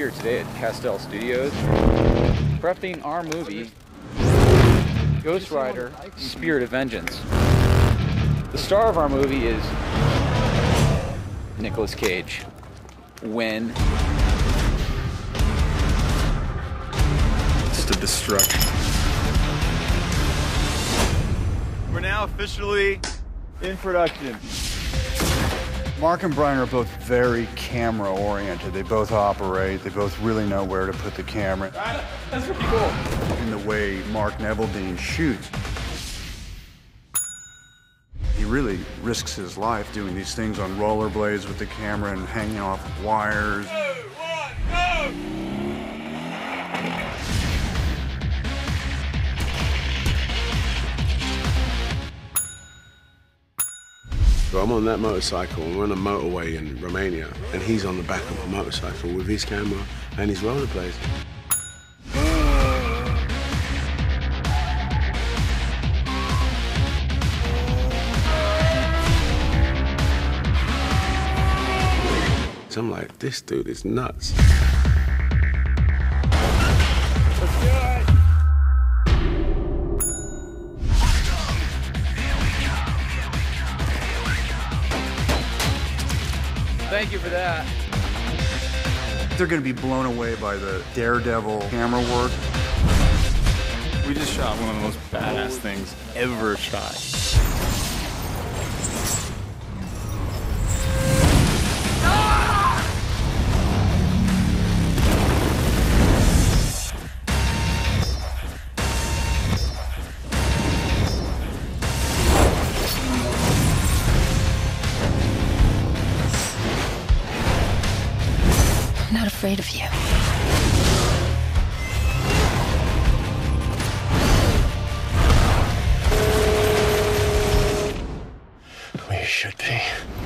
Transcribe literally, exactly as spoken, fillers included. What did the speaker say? here today at Castell Studios, prepping our movie, Ghost Rider Spirit of Vengeance. The star of our movie is Nicolas Cage. When it's to destruct. We're now officially in production. Mark and Brian are both very camera-oriented. They both operate. They both really know where to put the camera. Ah, that's pretty cool. In the way Mark Neveldine shoots. He really risks his life doing these things on rollerblades with the camera and hanging off wires. Two, one, go! So I'm on that motorcycle, we're on a motorway in Romania, and he's on the back of a motorcycle with his camera and his rollerblades. So I'm like, this dude is nuts. Let's do it. Thank you for that. They're gonna be blown away by the daredevil camera work. We just shot one of the most badass things ever shot. I'm not afraid of you. We should be.